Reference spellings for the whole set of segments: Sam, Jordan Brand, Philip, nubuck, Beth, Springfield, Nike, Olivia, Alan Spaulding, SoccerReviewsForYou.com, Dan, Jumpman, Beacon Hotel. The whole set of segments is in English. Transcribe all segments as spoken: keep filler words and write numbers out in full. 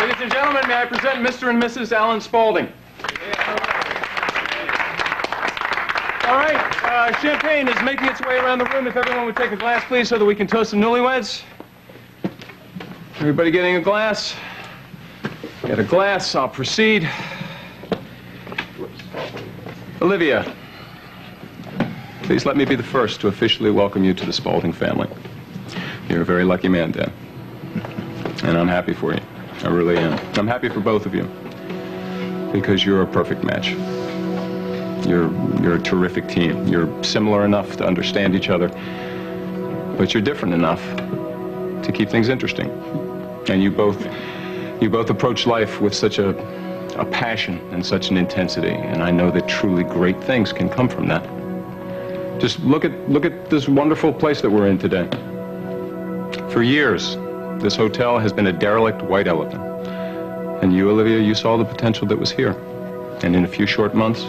Ladies and gentlemen, may I present Mister and Missus Alan Spaulding. All right, uh, champagne is making its way around the room. If everyone would take a glass, please, so that we can toast some newlyweds. Everybody getting a glass? Get a glass, I'll proceed. Olivia, please let me be the first to officially welcome you to the Spaulding family. You're a very lucky man, Dan. And I'm happy for you. I really am. I'm happy for both of you. Because you're a perfect match. You're, you're a terrific team. You're similar enough to understand each other. But you're different enough to keep things interesting. And you both, you both approach life with such a, a passion and such an intensity. And I know that truly great things can come from that. Just look at, look at this wonderful place that we're in today. For years, this hotel has been a derelict white elephant. And you, Olivia, you saw the potential that was here. And in a few short months,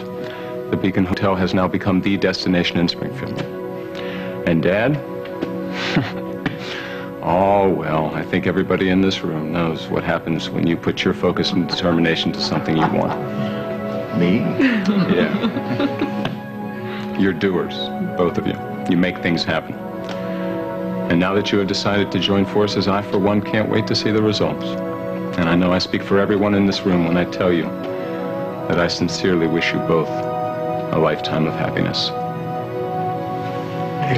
the Beacon Hotel has now become the destination in Springfield. And Dad? Oh, well, I think everybody in this room knows what happens when you put your focus and determination to something you want. Me? Yeah. You're doers, both of you. You make things happen. And now that you have decided to join forces, I, for one, can't wait to see the results. And I know I speak for everyone in this room when I tell you that I sincerely wish you both a lifetime of happiness.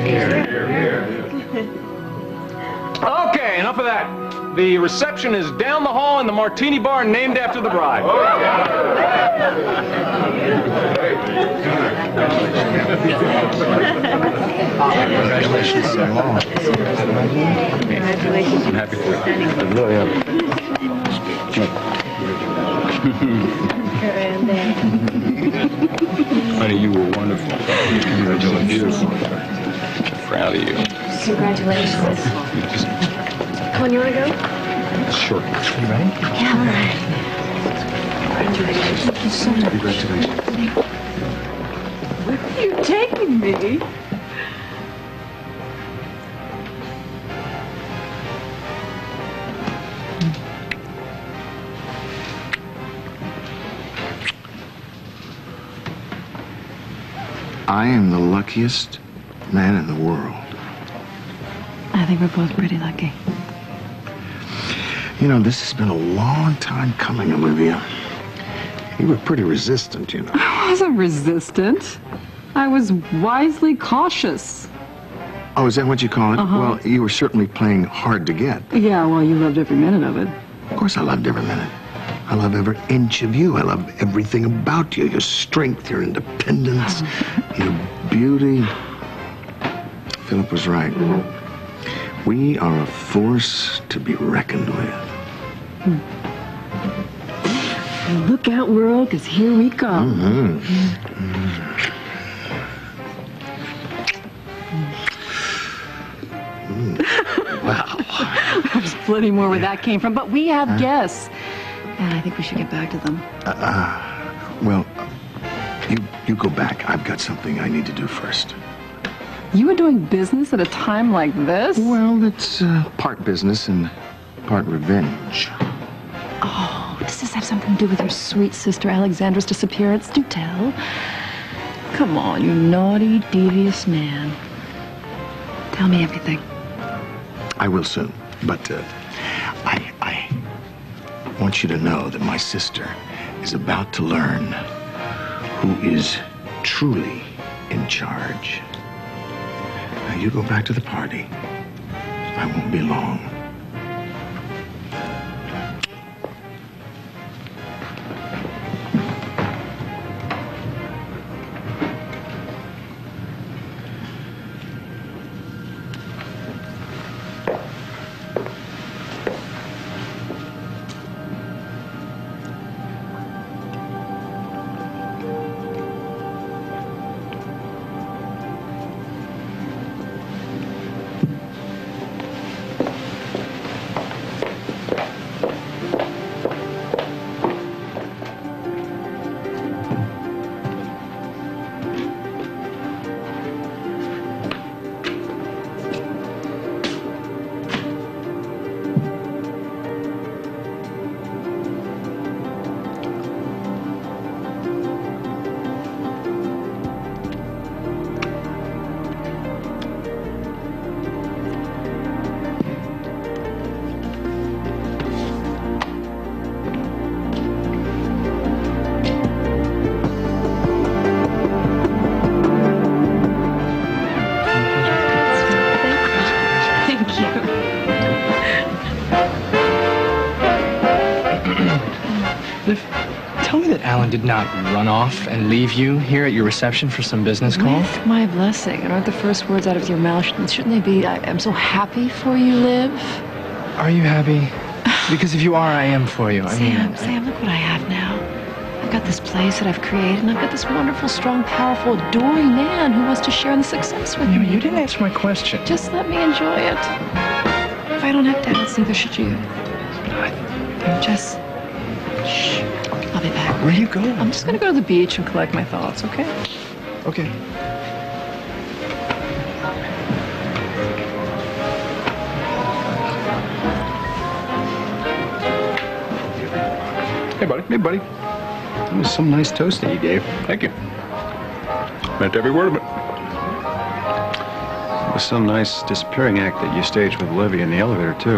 Here, here, here. Okay, enough of that. The reception is down the hall in the Martini Bar named after the bride. Congratulations, sir. Congratulations. I'm happy for you. I really am. Honey, you were wonderful. Congratulations. I'm proud of you. Congratulations. Come on, you want to go? Sure. You ready? Yeah, all right. Congratulations. Thank you so much. Congratulations. You're taking me. I am the luckiest man in the world. I think we're both pretty lucky. You know, this has been a long time coming, Olivia. You were pretty resistant, you know. I wasn't resistant. I was wisely cautious. Oh, is that what you call it? Uh-huh. Well, you were certainly playing hard to get. Yeah, well, you loved every minute of it. Of course I loved every minute. I love every inch of you. I love everything about you. Your strength, your independence, your beauty. Philip was right. Mm-hmm. We are a force to be reckoned with. Mm. Look out, world, because here we come. Mm-hmm. Mm-hmm. Mm. Mm. Wow. There's plenty more where yeah. that came from, but we have huh? guests. And I think we should get back to them. Uh, uh, well, you, you go back. I've got something I need to do first. You were doing business at a time like this? Well, it's uh, part business and part revenge. Oh, does this have something to do with your sweet sister Alexandra's disappearance? Do tell. Come on, you naughty, devious man. Tell me everything. I will soon, but uh, I... I... I want you to know that my sister is about to learn who is truly in charge. Now you go back to the party. I won't be long. If, tell me that Alan did not run off and leave you here at your reception for some business call. With my blessing. And aren't the first words out of your mouth, shouldn't they be, I, I'm so happy for you, Liv? Are you happy? Because if you are, I am for you. I Sam, mean, Sam, I... look what I have now. I've got this place that I've created, and I've got this wonderful, strong, powerful, adoring man who wants to share in the success with you, me. You didn't answer my question. Just let me enjoy it. If I don't have doubts, neither should you. I... Just... Shh. I'll be back. Where are you going? I'm just going to go to the beach and collect my thoughts, okay? Okay. Hey, buddy. Hey, buddy. That was some nice toast that you gave. Thank you. Meant every word of it. It was some nice disappearing act that you staged with Olivia in the elevator, too.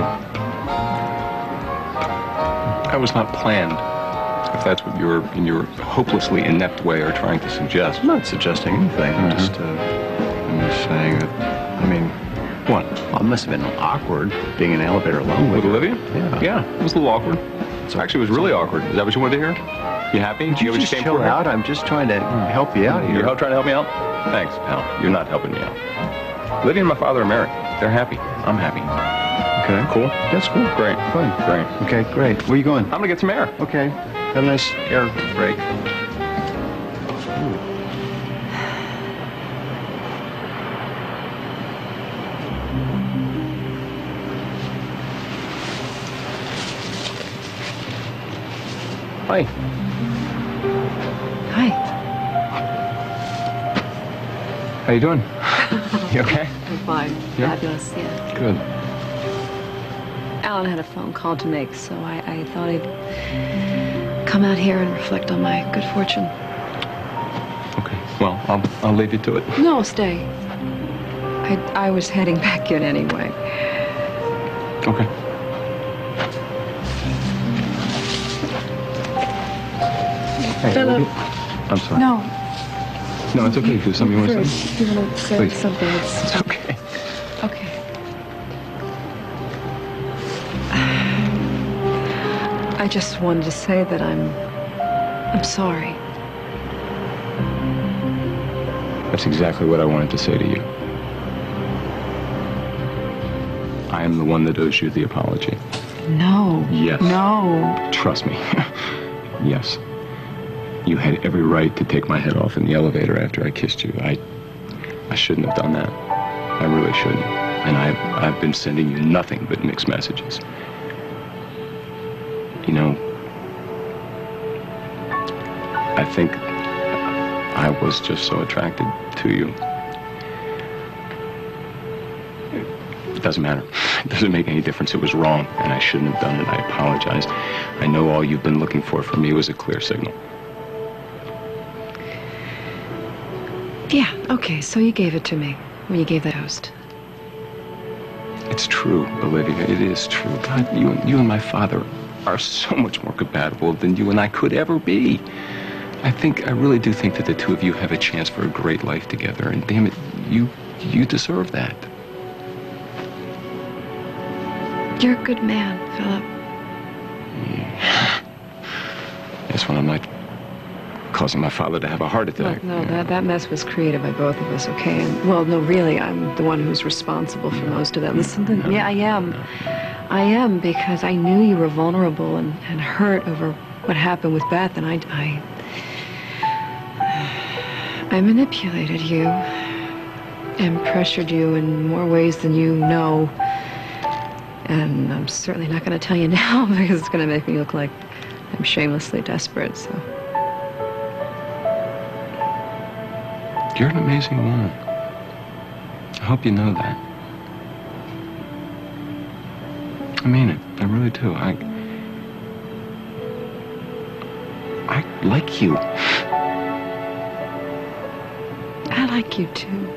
That was not planned, if that's what you were, in your hopelessly inept way, are trying to suggest. I'm not suggesting anything. Mm-hmm. I'm, just, uh, I'm just saying that, I mean, one, well, it must have been awkward being in an elevator alone with, with Olivia. Yeah. Yeah, it was a little awkward. So actually, it was really awkward. Is that what you wanted to hear? You happy? Did you, you just came chill out? I'm just trying to help you out here. You're trying to help me out? Thanks, pal. You're not helping me out. Lydia and my father are married. They're happy. I'm happy. Okay. Cool? That's cool. Great. Fun. Great. Okay, great. Where are you going? I'm going to get some air. Okay. Have a nice air break. Ooh. Hi. Hi. How you doing? You okay? I'm fine. Yeah? Fabulous, yeah. Good. Alan had a phone call to make, so I, I thought I'd come out here and reflect on my good fortune. Okay. Well, I'll, I'll leave you to it. No, stay. I, I was heading back in anyway. Okay. Hey, Philip. I'm sorry. No. No, it's okay. Do something you want to say? You want to say Please. something. It's, it's okay. Okay. I just wanted to say that I'm... I'm sorry. That's exactly what I wanted to say to you. I am the one that owes you the apology. No. Yes. No. Trust me. Yes. You had every right to take my head off in the elevator after I kissed you. I I shouldn't have done that. I really shouldn't. And I've, I've been sending you nothing but mixed messages. You know, I think I was just so attracted to you. It doesn't matter. It doesn't make any difference. It was wrong, and I shouldn't have done it. I apologize. I know all you've been looking for from me was a clear signal. Yeah, okay, so you gave it to me when you gave the toast. It's true, Olivia, it is true. God, you and, you and my father are so much more compatible than you and I could ever be. I think, I really do think that the two of you have a chance for a great life together, and damn it, you, you deserve that. You're a good man, Philip. Yeah. That's when I'm not... causing my father to have a heart attack. No, no yeah. that, that mess was created by both of us, okay? And, well, no, really, I'm the one who's responsible for most of that. Listen, no, yeah, I am. No. I am because I knew you were vulnerable and, and hurt over what happened with Beth, and I, I... I manipulated you and pressured you in more ways than you know. And I'm certainly not going to tell you now because it's going to make me look like I'm shamelessly desperate, so... You're an amazing woman. I hope you know that. I mean it. I really do. I... I like you. I like you, too.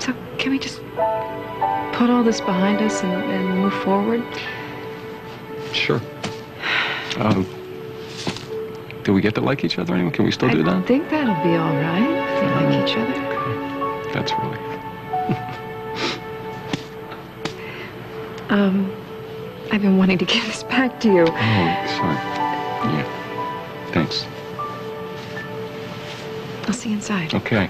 So, can we just put all this behind us and, and move forward? Sure. Um... Do we get to like each other anyway? Can we still do I that? I think that'll be all right if we like each other. Okay. That's relief. um, I've been wanting to give this back to you. Oh, sorry. Yeah. Thanks. I'll see you inside. Okay.